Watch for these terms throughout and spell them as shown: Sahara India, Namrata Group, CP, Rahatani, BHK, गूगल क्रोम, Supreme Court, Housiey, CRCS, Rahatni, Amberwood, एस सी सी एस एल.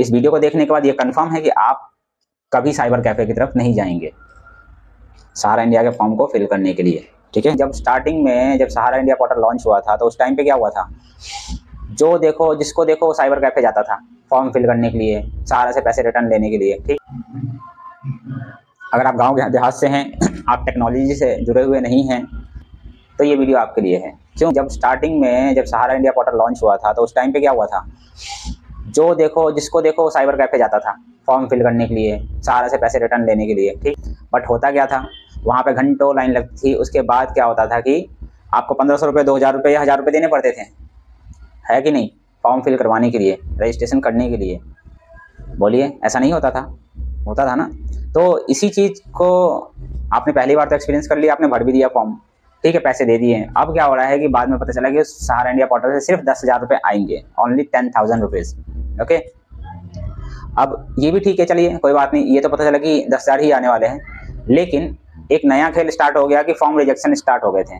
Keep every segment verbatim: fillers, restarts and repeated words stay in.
इस वीडियो को देखने के बाद ये कंफर्म है कि आप कभी साइबर कैफे की तरफ नहीं जाएंगे सहारा इंडिया के फॉर्म को फिल करने के लिए। ठीक है, जब स्टार्टिंग में जब सहारा इंडिया पोर्टल लॉन्च हुआ था तो उस टाइम पे क्या हुआ था, जो देखो जिसको देखो साइबर कैफे जाता था फॉर्म फिल करने के लिए, सहारा से पैसे रिटर्न लेने के लिए। ठीक, अगर आप गाँव देहात से हैं, आप टेक्नोलॉजी से जुड़े हुए नहीं हैं तो ये वीडियो आपके लिए है। क्यों, जब स्टार्टिंग में जब सहारा इंडिया पोर्टल लॉन्च हुआ था तो उस टाइम पे क्या हुआ था, जो देखो जिसको देखो साइबर कैफे जाता था फॉर्म फिल करने के लिए, सहारा से पैसे रिटर्न लेने के लिए। ठीक, बट होता क्या था, वहाँ पे घंटों लाइन लगती थी। उसके बाद क्या होता था कि आपको पंद्रह सौ रुपये, दो हज़ार रुपये या हज़ार रुपये देने पड़ते थे, है कि नहीं, फॉर्म फिल करवाने के लिए, रजिस्ट्रेशन करने के लिए। बोलिए, ऐसा नहीं होता था? होता था ना। तो इसी चीज़ को आपने पहली बार तो एक्सपीरियंस कर लिया, आपने भर भी दिया फॉर्म, ठीक है, पैसे दे दिए। अब क्या हो रहा है कि बाद में पता चला कि सहारा इंडिया पोर्टल से सिर्फ दस हज़ार रुपये आएंगे, only ten thousand rupees. Okay, अब ये भी ठीक है, चलिए कोई बात नहीं, ये तो पता चला कि दस हज़ार ही आने वाले हैं। लेकिन एक नया खेल स्टार्ट हो गया कि फॉर्म रिजेक्शन स्टार्ट हो गए थे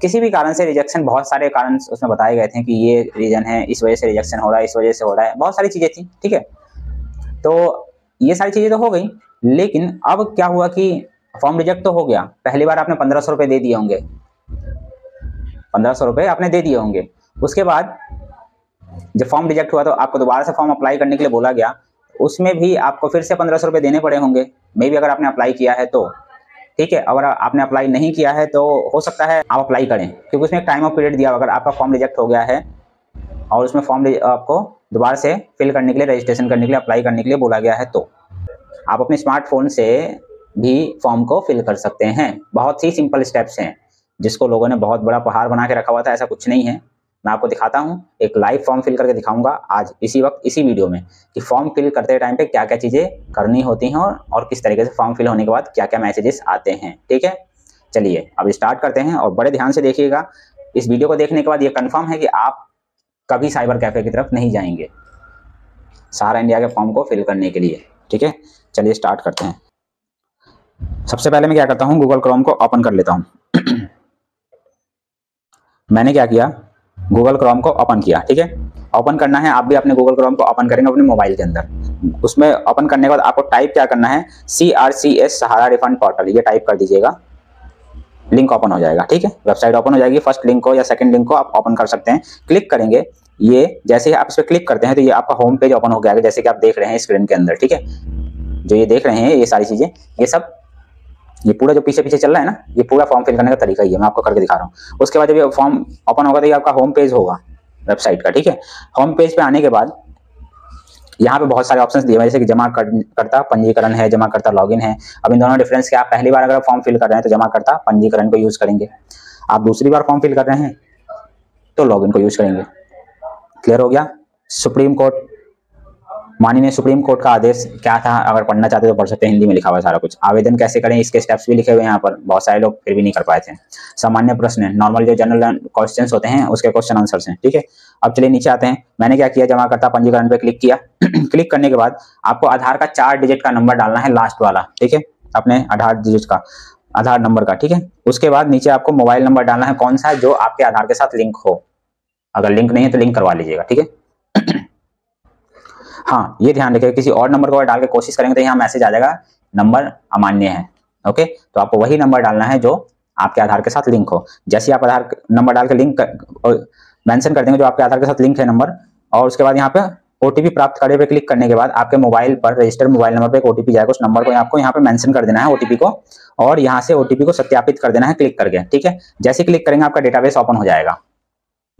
किसी भी कारण से। रिजेक्शन बहुत सारे कारण उसमें बताए गए थे कि ये रीज़न है, इस वजह से रिजेक्शन हो रहा है, इस वजह से हो रहा है, बहुत सारी चीज़ें थी। ठीक है, तो ये सारी चीज़ें तो हो गई, लेकिन अब क्या हुआ कि फॉर्म रिजेक्ट तो हो गया। पहली बार आपने पंद्रह सौ रुपये दे दिए होंगे, पंद्रह सौ रुपये आपने दे दिए होंगे। उसके बाद जब फॉर्म रिजेक्ट हुआ तो आपको दोबारा से फॉर्म अप्लाई करने के लिए बोला गया, उसमें भी आपको फिर से पंद्रह सौ रुपये देने पड़े होंगे, मे भी अगर आपने अप्लाई किया है तो। ठीक है, अगर आपने अप्लाई नहीं किया है तो हो सकता है आप अप्लाई करें, क्योंकि उसमें एक टाइम ऑफ पीरियड दिया। अगर आपका फॉर्म रिजेक्ट हो गया है और उसमें फॉर्म आपको दोबारा से फिल करने के लिए, रजिस्ट्रेशन करने के लिए, अप्लाई करने के लिए बोला गया है, तो आप अपने स्मार्टफोन से भी फॉर्म को फिल कर सकते हैं। बहुत ही सिंपल स्टेप्स हैं, जिसको लोगों ने बहुत बड़ा पहाड़ बना के रखा हुआ था, ऐसा कुछ नहीं है। मैं आपको दिखाता हूँ, एक लाइव फॉर्म फिल करके दिखाऊंगा आज इसी वक्त इसी वीडियो में, कि फॉर्म फिल करते टाइम पे क्या क्या चीज़ें करनी होती हैं और, और किस तरीके से फॉर्म फिल होने के बाद क्या क्या मैसेजेस आते हैं। ठीक है, चलिए अब स्टार्ट करते हैं और बड़े ध्यान से देखिएगा। इस वीडियो को देखने के बाद ये कंफर्म है कि आप कभी साइबर कैफे की तरफ नहीं जाएंगे सहारा इंडिया के फॉर्म को फिल करने के लिए। ठीक है, चलिए स्टार्ट करते हैं। सबसे पहले मैं क्या करता हूँ, गूगल क्रोम को ओपन कर लेता हूँ। मैंने क्या किया, गूगल क्रोम को ओपन किया। ठीक है, ओपन करना है, आप भी अपने गूगल क्रोम को ओपन करेंगे अपने मोबाइल के अंदर। उसमें ओपन करने के बाद आपको टाइप क्या करना है, C R C S Sahara refund portal, ये टाइप कर दीजिएगा, लिंक ओपन हो जाएगा। ठीक है, वेबसाइट ओपन हो जाएगी। फर्स्ट लिंक को या सेकंड लिंक को आप ओपन कर सकते हैं, क्लिक करेंगे। ये जैसे ही आप इस पर क्लिक करते हैं तो ये आपका होम पेज ओपन हो गया है, जैसे कि आप देख रहे हैं स्क्रीन के अंदर। ठीक है, जो ये देख रहे हैं ये सारी चीज़ें, ये सब, ये पूरा जो पीछे पीछे चल रहा है ना, ये पूरा फॉर्म फिल करने का तरीका ही है, मैं आपको करके दिखा रहा हूँ। उसके बाद जब ये फॉर्म ओपन होगा तो ये आपका होम पेज होगा वेबसाइट का। ठीक है, होम पेज पे आने के बाद यहाँ पे बहुत सारे ऑप्शंस दिए हैं, जैसे कि जमा कर, करता पंजीकरण है, जमा करता लॉगिन है। अब इन दोनों डिफरेंस क्या, आप पहली बार अगर फॉर्म फिल कर रहे हैं तो जमा करता पंजीकरण को यूज करेंगे, आप दूसरी बार फॉर्म फिल कर रहे हैं तो लॉगिन को यूज करेंगे। क्लियर हो गया। सुप्रीम कोर्ट, माननीय सुप्रीम कोर्ट का आदेश क्या था, अगर पढ़ना चाहते तो पढ़ सकते हैं, हिंदी में लिखा हुआ है सारा कुछ। आवेदन कैसे करें, इसके स्टेप्स भी लिखे हुए हैं यहाँ पर, बहुत सारे लोग फिर भी नहीं कर पाए थे। सामान्य प्रश्न, नॉर्मल जो जनरल क्वेश्चंस होते हैं उसके क्वेश्चन आंसर्स हैं। ठीक है, अब चलिए नीचे आते हैं। मैंने क्या किया, जमा करता पंजीकरण पे क्लिक किया। क्लिक करने के बाद आपको आधार का चार डिजिट का नंबर डालना है, लास्ट वाला। ठीक है, अपने आधार डिजिट का, आधार नंबर का। ठीक है, उसके बाद नीचे आपको मोबाइल नंबर डालना है, कौन सा जो आपके आधार के साथ लिंक हो, अगर लिंक नहीं है तो लिंक करवा लीजिएगा। ठीक है, हाँ ये ध्यान रखिएगा, किसी और नंबर को डाल के कोशिश करेंगे तो यहाँ मैसेज आ जाएगा, नंबर अमान्य है। ओके, तो आपको वही नंबर डालना है जो आपके आधार के साथ लिंक हो। जैसे आप आधार नंबर डाल के लिंक मेंशन कर देंगे जो आपके आधार के साथ लिंक है नंबर, और उसके बाद यहाँ पे ओटीपी प्राप्त करे पे क्लिक करने के बाद आपके मोबाइल पर रजिस्टर्ड मोबाइल नंबर पर एक ओटीपी जाएगा, उस नंबर को आपको यहाँ पे मेंशन कर देना है ओटीपी को, और यहाँ से ओटीपी को सत्यापित कर देना है क्लिक करके। ठीक है, जैसे क्लिक करेंगे आपका डेटाबेस ओपन हो जाएगा,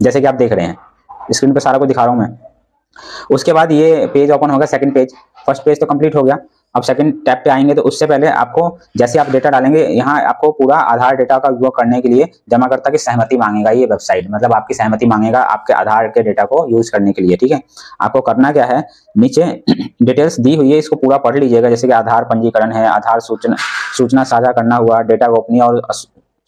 जैसे कि आप देख रहे हैं स्क्रीन पर सारा कुछ दिखा रहा हूँ मैं। उसके बाद ये पेज ओपन होगा, सेकंड पेज। फर्स्ट पेज तो कंप्लीट हो गया, अब सेकंड टैब पे आएंगे तो उससे पहले आपको, जैसे आप डेटा डालेंगे यहाँ, आपको पूरा आधार डेटा का उपयोग करने के लिए जमाकर्ता की सहमति मांगेगा ये वेबसाइट, मतलब आपकी सहमति मांगेगा आपके आधार के डेटा को यूज करने के लिए। ठीक है, आपको करना क्या है, नीचे डिटेल्स दी हुई है, इसको पूरा पढ़ लीजिएगा, जैसे कि आधार पंजीकरण है, आधार सूचना सूचना साझा करना हुआ, डेटा गोपनीय और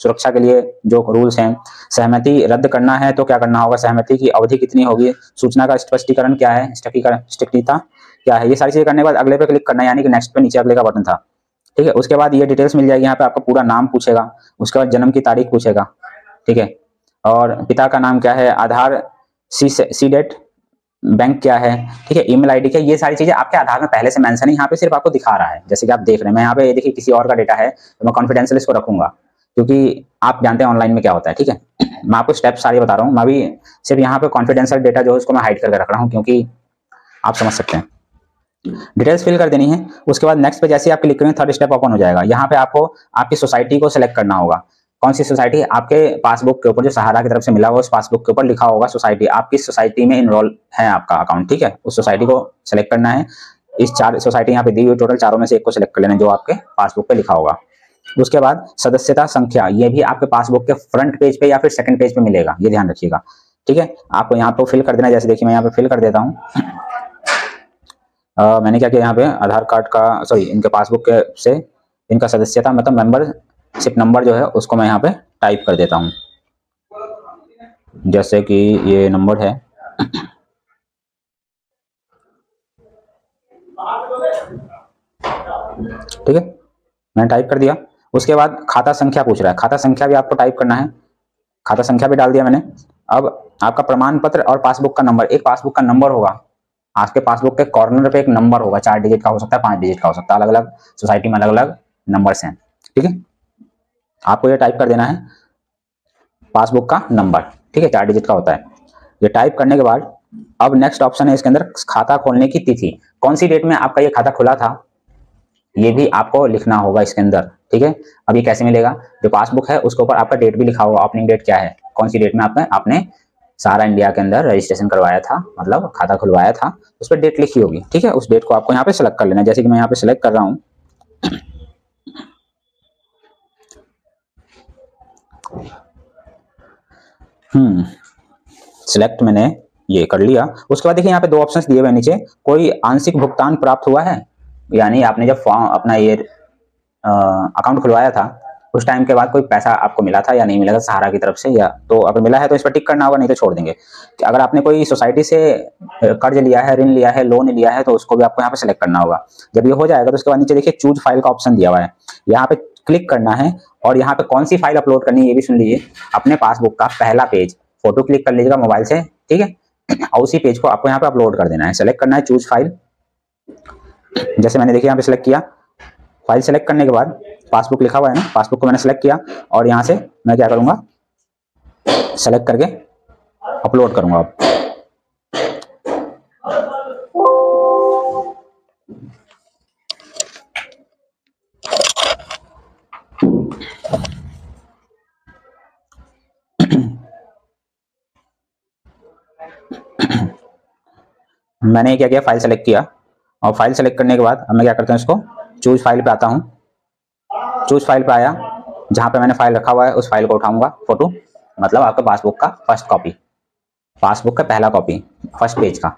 सुरक्षा के लिए जो रूल्स हैं, सहमति रद्द करना है तो क्या करना होगा, सहमति की अवधि कितनी होगी, सूचना का स्पष्टीकरण क्या है, स्पष्टीकरण क्या है, ये सारी चीजें करने के बाद अगले पे क्लिक करना है, यानी कि नेक्स्ट पे नीचे अगले का बटन था। ठीक है, उसके बाद ये डिटेल्स मिल जाएगी, यहाँ पे आपका पूरा नाम पूछेगा, उसके बाद जन्म की तारीख पूछेगा। ठीक है, और पिता का नाम क्या है, आधार सी डेट बैंक क्या है, ठीक है, ईमेल आईडी क्या है, ये सारी चीजें आपके आधार में पहले से मेंशन है। यहाँ पे सिर्फ आपको दिखा रहा है, जैसे कि आप देख रहे हैं। मैं यहाँ पे देखिए किसी और का डेटा है तो मैं कॉन्फिडेंशियल इसको रखूंगा, क्योंकि आप जानते हैं ऑनलाइन में क्या होता है, ठीक है। मैं आपको स्टेप्स सारे बता रहा हूँ, मैं भी सिर्फ यहाँ पे कॉन्फिडेंशियल डेटा जो है उसको मैं हाइड करके रख रहा हूँ, क्योंकि आप समझ सकते हैं। डिटेल्स फिल कर देनी है, उसके बाद नेक्स्ट पे जैसे आप क्लिक करेंगे थर्ड स्टेप ओपन हो जाएगा। यहाँ पे आपको आपकी सोसाइटी को सिलेक्ट करना होगा, कौन सी सोसाइटी आपके पासबुक के ऊपर जो सहारा की तरफ से मिला हुआ उस पासबुक के ऊपर लिखा होगा सोसाइटी, आप किस सोसाइटी में इनरोल है आपका अकाउंट, ठीक है, उस सोसाइटी को सिलेक्ट करना है। इस चार सोसाइटी यहाँ पे दी हुई टोटल चारों में से एक को सिलेक्ट कर लेना जो आपके पासबुक पे लिखा होगा। उसके बाद सदस्यता संख्या, ये भी आपके पासबुक के फ्रंट पेज पे या फिर सेकंड पेज पे मिलेगा, ये ध्यान रखिएगा, ठीक है। आपको यहाँ पे फिल कर देना, जैसे देखिए मैं यहाँ पे फिल कर देता हूँ। Uh, मैंने क्या किया, यहाँ पे आधार कार्ड का सॉरी इनके पासबुक के से इनका सदस्यता मतलब मेंबरशिप नंबर जो है उसको मैं यहाँ पे टाइप कर देता हूँ, जैसे कि ये नंबर है ठीक है, मैंने टाइप कर दिया। उसके बाद खाता संख्या पूछ रहा है, खाता संख्या भी आपको टाइप करना है, खाता संख्या भी डाल दिया मैंने। अब आपका प्रमाण पत्र और पासबुक का नंबर, एक पासबुक का नंबर होगा, आपके पासबुक के कॉर्नर पे एक नंबर होगा, चार डिजिट का हो सकता है, पांच डिजिट का हो सकता है, अलग अलग सोसाइटी में अलग अलग नंबर्स हैं, ठीक है। आपको ये टाइप कर देना है पासबुक का नंबर, ठीक है, चार डिजिट का होता है। ये टाइप करने के बाद अब नेक्स्ट ऑप्शन है इसके अंदर खाता खोलने की तिथि, कौन सी डेट में आपका ये खाता खुला था ये भी आपको लिखना होगा इसके अंदर, ठीक है। अब ये कैसे मिलेगा, जो पासबुक है उसके ऊपर आपका डेट भी लिखा होगा, ओपनिंग डेट क्या है, कौन सी डेट में आपने आपने सहारा इंडिया के अंदर रजिस्ट्रेशन करवाया था, मतलब खाता खुलवाया था, उस पर डेट लिखी होगी, ठीक है। उस डेट को आपको यहाँ पे सिलेक्ट कर लेना है, जैसे कि मैं यहाँ पे सिलेक्ट कर रहा हूँ। हम्म सिलेक्ट मैंने ये कर लिया। उसके बाद देखिए यहाँ पे दो ऑप्शंस दिए हुए नीचे, कोई आंशिक भुगतान प्राप्त हुआ है, यानी आपने जब फॉर्म अपना ये अकाउंट खुलवाया था उस टाइम के बाद कोई पैसा आपको मिला था या नहीं मिला था सहारा की तरफ से, या तो अगर मिला है तो इस पर टिक करना होगा, नहीं तो छोड़ देंगे। अगर आपने कोई सोसाइटी से कर्ज लिया है, ऋण लिया है, लोन लिया है, तो उसको भी आपको यहाँ पे सिलेक्ट करना होगा। जब ये हो जाएगा तो उसके बाद नीचे देखिए चूज फाइल का ऑप्शन दिया हुआ है, यहाँ पे क्लिक करना है और यहाँ पे कौन सी फाइल अपलोड करनी है ये भी सुन लीजिए। अपने पासबुक का पहला पेज फोटो क्लिक कर लीजिएगा मोबाइल से, ठीक है, और उसी पेज को आपको यहाँ पे अपलोड कर देना है, सिलेक्ट करना है चूज फाइल। जैसे मैंने देखिए यहाँ पे सिलेक्ट किया, फाइल सेलेक्ट करने के बाद पासबुक लिखा हुआ है ना, पासबुक को मैंने सेलेक्ट किया और यहाँ से मैं क्या करूँगा सेलेक्ट करके अपलोड करूँगा। अब मैंने क्या किया, फाइल सेलेक्ट किया और फाइल सेलेक्ट करने के बाद अब मैं क्या करता हूँ, इसको चूज फाइल पे आता हूँ। चूज फाइल पे आया, जहाँ पे मैंने फाइल रखा हुआ है उस फाइल को उठाऊंगा, फोटो मतलब आपके पासबुक का फर्स्ट कॉपी, पासबुक का पहला कॉपी फर्स्ट पेज का,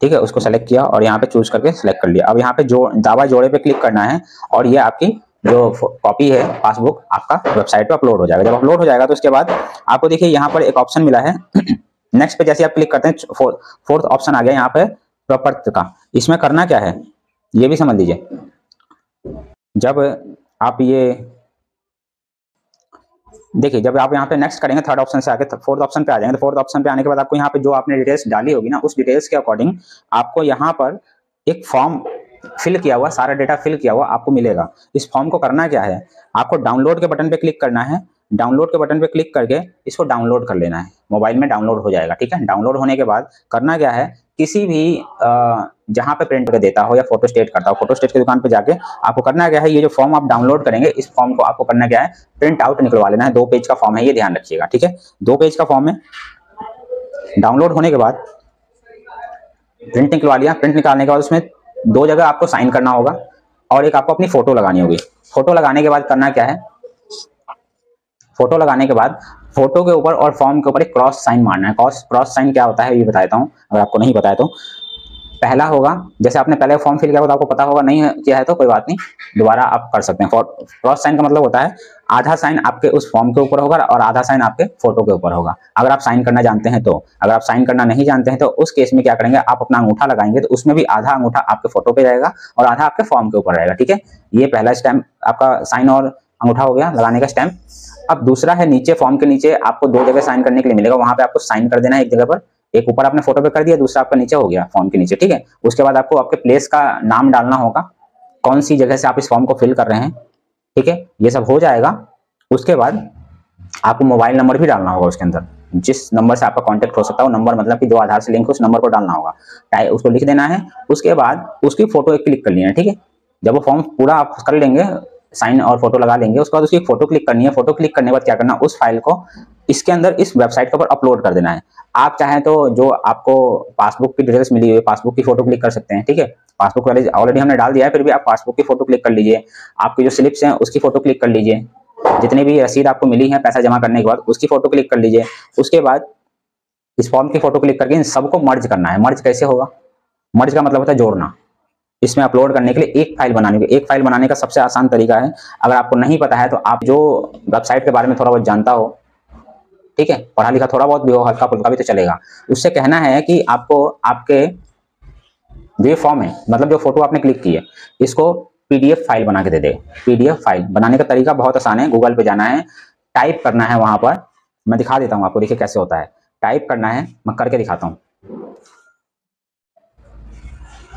ठीक है, उसको सेलेक्ट किया और यहाँ पे चूज करके सेलेक्ट कर लिया। अब यहाँ पे जो दावा जोड़े पे क्लिक करना है और ये आपकी जो कॉपी है पासबुक आपका वेबसाइट पे अपलोड हो जाएगा। जब अपलोड हो जाएगा तो उसके बाद आपको देखिए यहाँ पर एक ऑप्शन मिला है, नेक्स्ट पे जैसे आप क्लिक करते हैं फोर्थ ऑप्शन आ गया यहाँ पे प्रपत्र का। इसमें करना क्या है ये भी समझ लीजिए, जब आप ये देखिए जब आप यहाँ पे नेक्स्ट करेंगे थर्ड ऑप्शन से आके फोर्थ ऑप्शन पे आ जाएंगे, तो फोर्थ ऑप्शन पे आने के बाद आपको यहाँ पे जो आपने डिटेल्स डाली होगी ना उस डिटेल्स के अकॉर्डिंग आपको यहाँ पर एक फॉर्म फिल किया हुआ, सारा डेटा फिल किया हुआ आपको मिलेगा। इस फॉर्म को करना क्या है, आपको डाउनलोड के बटन पे क्लिक करना है, डाउनलोड के बटन पे क्लिक करके इसको डाउनलोड कर लेना है, मोबाइल में डाउनलोड हो जाएगा, ठीक है। डाउनलोड होने के बाद करना क्या है, किसी भी जहाँ पे प्रिंट कर देता हो या फोटो स्टेट करता हो, फोटो स्टेट की दुकान पे जाके आपको करना क्या है, ये जो फॉर्म आप डाउनलोड करेंगे इस फॉर्म को आपको करना क्या है प्रिंट आउट निकलवा लेना है। दो पेज का फॉर्म है ये ध्यान रखिएगा, ठीक है, दो पेज का फॉर्म है। डाउनलोड होने के बाद प्रिंट निकलवा लिया, प्रिंट निकालने के बाद उसमें दो जगह आपको साइन करना होगा और एक आपको अपनी फोटो लगानी होगी। फोटो लगाने के बाद करना क्या है, फोटो लगाने के बाद फोटो के ऊपर और फॉर्म के ऊपर एक क्रॉस साइन मारना है। क्रॉस क्रॉस साइन क्या होता है ये बता देता हूँ अगर आपको नहीं बताया तो। पहला होगा जैसे आपने पहले फॉर्म फिल किया होगा तो आपको पता होगा, नहीं किया है तो कोई बात नहीं, दोबारा आप कर सकते हैं। क्रॉस साइन का मतलब होता है आधा साइन आपके उस फॉर्म के ऊपर होगा और आधा साइन आपके फोटो के ऊपर होगा, अगर आप साइन करना जानते हैं तो। अगर आप साइन करना नहीं जानते हैं तो उस केस में क्या करेंगे, आप अपना अंगूठा लगाएंगे तो उसमें भी आधा अंगूठा आपके फोटो पे रहेगा और आधा आपके फॉर्म के ऊपर रहेगा, ठीक है। ये पहला स्टैम्प आपका साइन और अंगूठा हो गया लगाने का स्टैम्प। अब दूसरा है नीचे फॉर्म के नीचे आपको दो जगह साइन करने के लिए मिलेगा, वहां पे आपको साइन कर देना है एक जगह पर एक ऊपर आपने फोटो पे कर दिया, दूसरा आपका नीचे हो गया फॉर्म के नीचे, ठीक है। उसके बाद आपको आपके प्लेस का नाम डालना होगा, कौन सी जगह से आप इस फॉर्म को फिल कर रहे हैं, ठीक है, ये सब हो जाएगा। उसके बाद आपको मोबाइल नंबर भी डालना होगा उसके अंदर, जिस नंबर से आपका कांटेक्ट हो सकता है, वो नंबर मतलब कि जो आधार से लिंक है उस नंबर को डालना होगा, उसको लिख देना है। उसके बाद उसकी फोटो एक क्लिक कर लेना है, ठीक है। जब वो फॉर्म पूरा आप कर लेंगे, साइन और फोटो लगा लेंगे, उसके बाद उसकी फोटो क्लिक करनी है। फोटो क्लिक करने के बाद क्या करना, उस फाइल को इसके अंदर इस वेबसाइट के ऊपर अपलोड कर देना है। आप चाहें तो जो आपको पासबुक की डिटेल्स मिली हुई, पासबुक की फोटो क्लिक कर सकते हैं, ठीक है। पासबुक वाले ऑलरेडी हमने डाल दिया है, फिर भी आप पासबुक की फोटो क्लिक कर लीजिए। आपकी जो स्लिप्स हैं उसकी फोटो क्लिक कर लीजिए, जितनी भी रसीद आपको मिली है पैसा जमा करने के बाद उसकी फोटो क्लिक कर लीजिए। उसके बाद इस फॉर्म की फोटो क्लिक करके इन सबको मर्ज करना है। मर्ज कैसे होगा, मर्ज का मतलब होता है जोड़ना। इसमें अपलोड करने के लिए एक फाइल बनाने के एक फाइल बनाने का सबसे आसान तरीका है। अगर आपको नहीं पता है तो आप जो वेबसाइट के बारे में थोड़ा बहुत जानता हो, ठीक है, पढ़ा लिखा थोड़ा बहुत भी हो, हल्का फुल्का भी तो चलेगा, उससे कहना है कि आपको आपके जो फॉर्म है, मतलब जो फोटो आपने क्लिक की है, इसको पीडीएफ फाइल बना के दे दे। पीडीएफ फाइल बनाने का तरीका बहुत आसान है। गूगल पे जाना है, टाइप करना है, वहां पर मैं दिखा देता हूँ आपको, देखिए कैसे होता है। टाइप करना है, मैं करके दिखाता हूँ,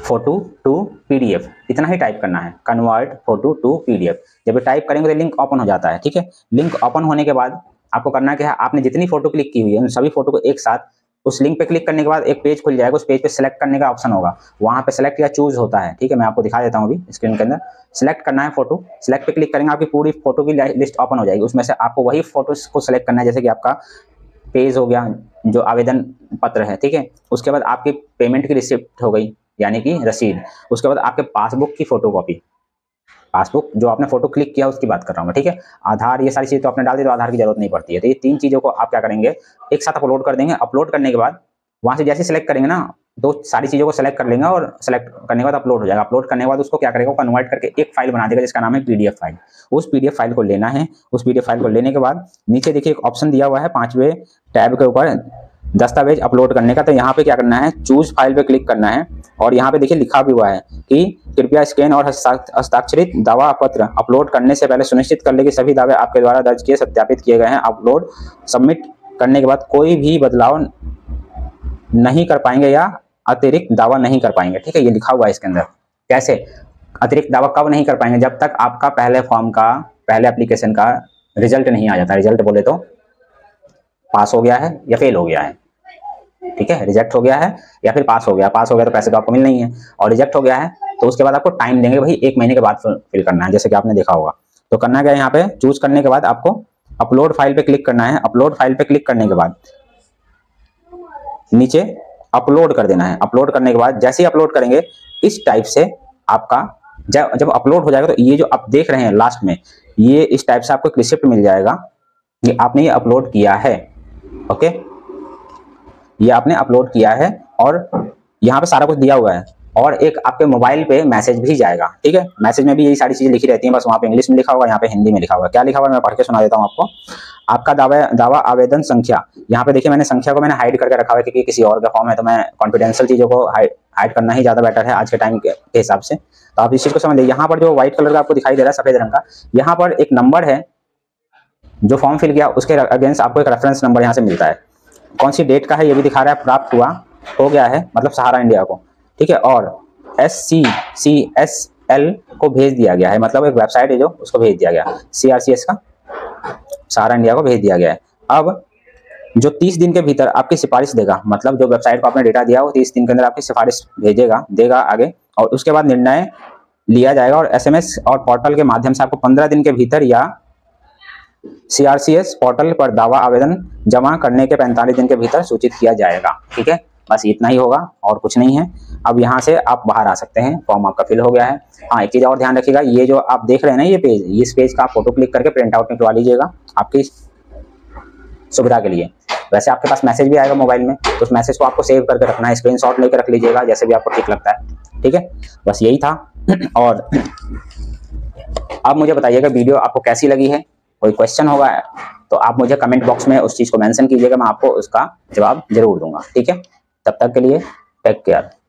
फोटो टू पीडीएफ, इतना ही टाइप करना है, कन्वर्ट फोटो टू पीडीएफ। जब टाइप करेंगे तो लिंक ओपन हो जाता है, ठीक है। लिंक ओपन होने के बाद आपको करना क्या है, आपने जितनी फोटो क्लिक की हुई है उन सभी फोटो को एक साथ उस लिंक पे क्लिक करने के बाद एक पेज खुल जाएगा। उस पेज पे सिलेक्ट करने का ऑप्शन होगा, वहां पे सिलेक्ट या चूज होता है, ठीक है। मैं आपको दिखा देता हूँ अभी स्क्रीन के अंदर। सिलेक्ट करना है फोटो, सिलेक्ट पे क्लिक करेंगे, आपकी पूरी फोटो की लिस्ट ओपन हो जाएगी। उसमें से आपको वही फोटो को सिलेक्ट करना है, जैसे कि आपका पेज हो गया जो आवेदन पत्र है, ठीक है। उसके बाद आपकी पेमेंट की रिसिप्ट हो गई, यानी कि रसीद। उसके बाद आपके पासबुक की फोटो कॉपी, पासबुक जो आपने फोटो क्लिक किया उसकी बात कर रहा हूँ, ठीक है। आधार, ये सारी चीज़ तो आपने डाल दी, तो आधार की जरूरत नहीं पड़ती है। तो ये तीन चीज़ों को आप क्या करेंगे, एक साथ अपलोड कर देंगे। अपलोड करने के बाद वहाँ से जैसे सिलेक्ट करेंगे ना, तो सारी चीज़ों को सिलेक्ट कर लेंगे और सिलेक्ट करने के बाद अपलोड हो जाएगा। अपलोड करने के बाद उसको क्या करेगा, कन्वर्ट करके एक फाइल बना देगा, जिसका नाम है पीडीएफ फाइल। उस पीडीएफ फाइल को लेना है। उस पीडीएफ फाइल को लेने के बाद नीचे देखिए एक ऑप्शन दिया हुआ है पाँचवें टैब के ऊपर, दस्तावेज अपलोड करने का। तो यहाँ पे क्या करना है, चूज फाइल पे क्लिक करना है, और यहाँ पे देखिए लिखा भी हुआ है कि कृपया स्कैन और हस्ताक्षरित दावा पत्र अपलोड करने से पहले सुनिश्चित कर ले कि सभी दावे आपके द्वारा दर्ज किए सत्यापित किए गए हैं। अपलोड सबमिट करने के बाद कोई भी बदलाव नहीं कर पाएंगे या अतिरिक्त दावा नहीं कर पाएंगे, ठीक है। ये लिखा हुआ है इसके अंदर। कैसे अतिरिक्त दावा कब नहीं कर पाएंगे, जब तक आपका पहले फॉर्म का, पहले एप्लीकेशन का रिजल्ट नहीं आ जाता। रिजल्ट बोले तो पास हो गया है या फेल हो गया है, ठीक है। रिजेक्ट हो गया है या फिर पास हो गया, पास हो गया तो पैसे तो आपको मिलने ही है, और रिजेक्ट हो गया है तो उसके बाद आपको टाइम देंगे, भाई एक महीने के बाद फिल करना है, जैसे कि आपने देखा होगा। तो करना क्या है, यहाँ पे चूज करने के बाद आपको अपलोड फाइल पे क्लिक करना है। अपलोड फाइल पे क्लिक करने के बाद नीचे अपलोड कर देना है। अपलोड करने के बाद जैसे ही अपलोड करेंगे इस टाइप से आपका जब अपलोड हो जाएगा, तो ये जो आप देख रहे हैं लास्ट में, ये इस टाइप से आपको एक रिसिप्ट मिल जाएगा कि आपने ये अपलोड किया है, ओके। ये आपने अपलोड किया है और यहाँ पे सारा कुछ दिया हुआ है, और एक आपके मोबाइल पे मैसेज भी जाएगा, ठीक है। मैसेज में भी यही सारी चीजें लिखी रहती हैं, बस वहाँ पे इंग्लिश में लिखा होगा, यहाँ पे हिंदी में लिखा होगा। क्या लिखा हुआ मैं पढ़ के सुना देता हूँ आपको। आपका दावा दावा आवेदन संख्या, यहाँ पे देखिए मैंने संख्या को मैंने हाइड करके रखा हुआ है, क्योंकि किसी और का फॉर्म है तो मैं कॉन्फिडेंशियल चीजों को हाइड करना ही ज्यादा बेटर है आज के टाइम के हिसाब से। तो आप इस चीज को समझ लीजिए। यहाँ पर जो व्हाइट कलर का आपको दिखाई दे रहा है, सफेद रंग का, यहाँ पर एक नंबर है, जो फॉर्म फिल किया उसके अगेंस्ट आपको एक रेफरेंस नंबर यहाँ से मिलता है। कौन सी डेट का है ये भी दिखा रहा है, प्राप्त हुआ हो गया है, मतलब सहारा इंडिया को, ठीक है। और एस सी सी एस एल को भेज दिया गया है, मतलब एक वेबसाइट है जो, उसको भेज दिया गया, सी आर सी एस का, सहारा इंडिया को भेज दिया गया है। अब जो तीस दिन के भीतर आपकी सिफारिश देगा, मतलब जो वेबसाइट को आपने डेटा दिया वो तीस दिन के अंदर आपकी सिफारिश भेजेगा देगा आगे, और उसके बाद निर्णय लिया जाएगा। और एस एम एस और पोर्टल के माध्यम से आपको पंद्रह दिन के भीतर या सीआरसीएस पोर्टल पर दावा आवेदन जमा करने के पैंतालीस दिन के भीतर सूचित किया जाएगा, ठीक है। बस इतना ही होगा और कुछ नहीं है। अब यहाँ से आप बाहर आ सकते हैं, फॉर्म आपका फिल हो गया है। हाँ, एक चीज और ध्यान रखिएगा, ये जो आप देख रहे हैं ना ये पेज, इस पेज का आप फोटो क्लिक करके प्रिंट आउट निकलवा लीजिएगा आपकी सुविधा के लिए। वैसे आपके पास मैसेज भी आएगा मोबाइल में, तो उस मैसेज को आपको सेव करके रखना है, स्क्रीनशॉट लेकर रख लीजिएगा, जैसे भी आपको ठीक लगता है, ठीक है। बस यही था। और आप मुझे बताइएगा वीडियो आपको कैसी लगी है, कोई क्वेश्चन होगा तो आप मुझे कमेंट बॉक्स में उस चीज को मेंशन कीजिएगा, मैं आपको उसका जवाब जरूर दूंगा, ठीक है। तब तक के लिए टेक केयर।